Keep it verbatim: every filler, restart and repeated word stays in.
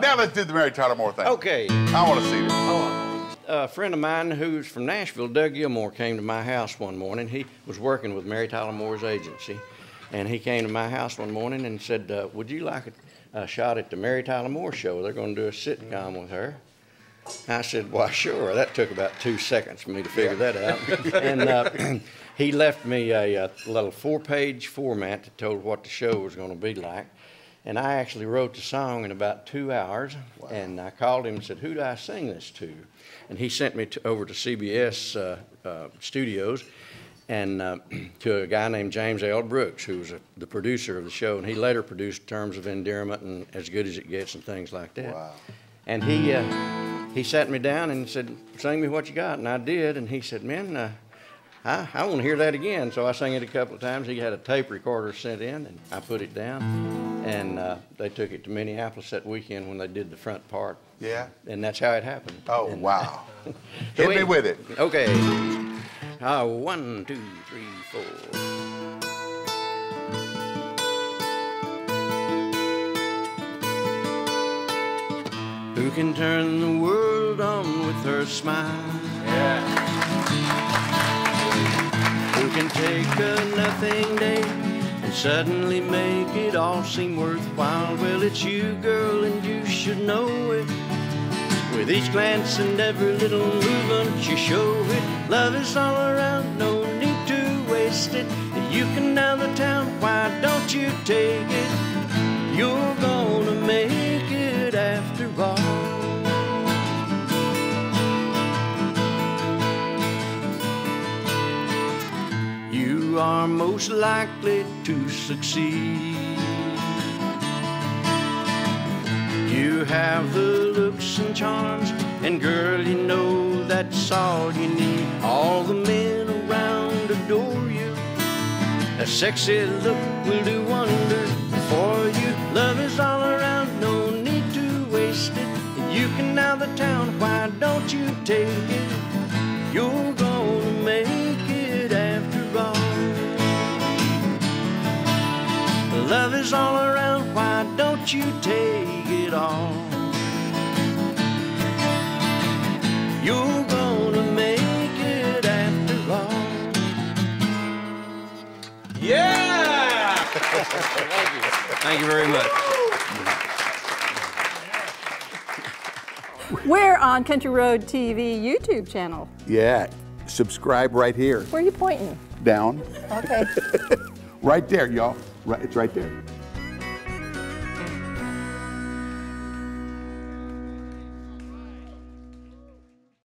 Now let's do the Mary Tyler Moore thing. Okay. I want to see this. Oh, a friend of mine who's from Nashville, Doug Gilmore, came to my house one morning. He was working with Mary Tyler Moore's agency, and he came to my house one morning and said, uh, would you like a, a shot at the Mary Tyler Moore Show? They're going to do a sitcom with her. I said, why, sure. That took about two seconds for me to figure yeah. that out. And uh, he left me a, a little four-page format that told what the show was going to be like. And I actually wrote the song in about two hours. Wow. And I called him and said, who do I sing this to? And he sent me to, over to C B S uh, uh, studios and uh, to a guy named James L. Brooks, who was a, the producer of the show. And he later produced Terms of Endearment and As Good As It Gets and things like that. Wow. And he... Uh, He sat me down and said, sing me what you got, and I did, and he said, man, uh, I, I want to hear that again. So I sang it a couple of times. He had a tape recorder sent in, and I put it down, and uh, they took it to Minneapolis that weekend when they did the front part. Yeah. And that's how it happened. Oh, and, wow. so Hit we, me with it. Okay. Uh, one, two, three, four. Who can turn the world on with her smile? Yeah. Who can take a nothing day and suddenly make it all seem worthwhile? Well, it's you, girl, and you should know it. With each glance and every little movement, you show it. Love is all around, no need to waste it. If you can down the town, why don't you take it? You're gonna make it after all. You are most likely to succeed. You have the looks and charms, and girl, you know that's all you need. All the men around adore you. A sexy look will do wonders for you. Love is all around, no need to waste it. If you can now the town, why don't you take it? You're gonna make it after all. Love is all around, why don't you take it all? You're gonna make it after all. Yeah! Thank you. Thank you very much. We're on Country Road T V YouTube channel. Yeah, subscribe right here. Where are you pointing? Down. Okay. Right there, y'all. Right, it's right there.